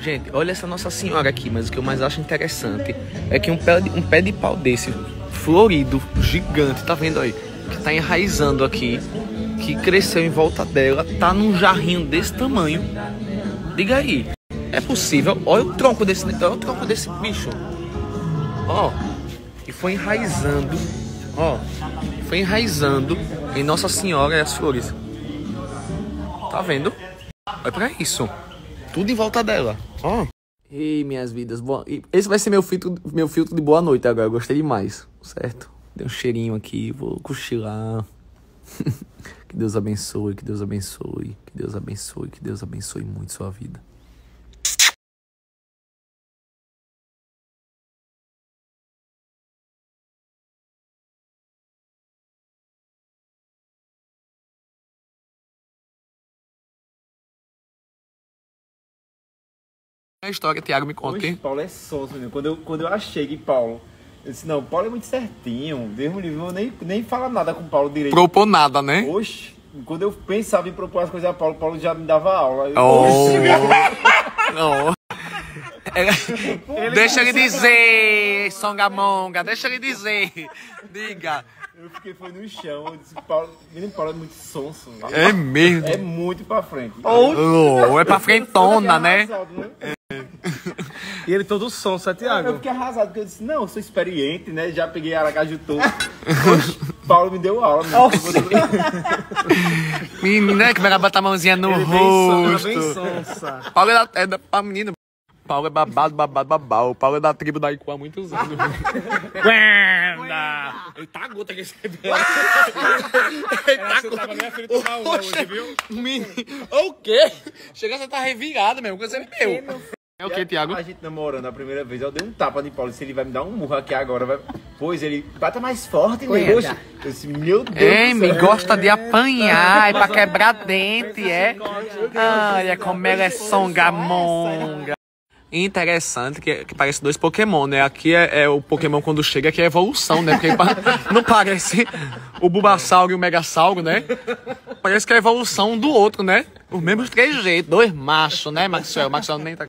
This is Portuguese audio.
Gente, olha essa Nossa Senhora aqui, mas o que eu mais acho interessante é que um pé de pau desse, florido, gigante, tá vendo aí? Que tá enraizando aqui, que cresceu em volta dela, tá num jarrinho desse tamanho. Diga aí, é possível? Olha o tronco desse, bicho. Ó, e foi enraizando, ó, foi enraizando em Nossa Senhora e as flores. Tá vendo? Olha pra isso. Tudo em volta dela, ó. Ei, minhas vidas, boa... Esse vai ser meu filtro de boa noite agora, eu gostei demais, certo? Dei um cheirinho aqui, vou cochilar. Que Deus abençoe, que Deus abençoe, que Deus abençoe, que Deus abençoe muito sua vida. A história, Thiago, me conta. Poxa, Paulo é sonso, menino. Quando eu achei que Paulo... Eu disse, não, Paulo é muito certinho. Deus me livre, eu nem falo nada com o Paulo direito. Propor nada, né? Oxe, quando eu pensava em propor as coisas a Paulo, Paulo já me dava aula. Oh. Não. Deixa ele dizer, Songamonga, deixa ele dizer. Diga. Eu fiquei foi no chão, eu disse, Paulo é muito sonso. Né? É mesmo? É muito pra frente. Oh, é pra frentona, né? Arrasado, né? E ele todo som, sabe, Thiago? Eu fiquei arrasado, porque eu disse, não, eu sou experiente, né? Já peguei Aracaju todo. Paulo me deu aula. Menina, né, que vai botar a mãozinha no rosto. Bem sonsa. Paulo é da menina. Paulo é babado. O Paulo é da tribo da Iku há muitos anos. Ele tá a gota que esse cabelo. Ele tá a gota. Tava minha filha do Paulo hoje, viu? O quê? Chega, você tá revirado mesmo, porque você é meu. É o que, Thiago? A gente namorando a primeira vez, eu dei um tapa de Paulo, se ele vai me dar um murro aqui agora, vai... Pois ele bata mais forte, né? Oxe, eu disse, meu Deus. É, me gosta de apanhar, é pra quebrar dente, é? Olha como ela é songamonga. Interessante que parece dois Pokémon, né? Aqui é o Pokémon quando chega, que é a evolução, né? Porque não parece o Bulbasauro e o Megasauro, né? Parece que é a evolução um do outro, né? Os mesmos três jeitos, dois machos, né, Maxwell? Maxwell nem tá.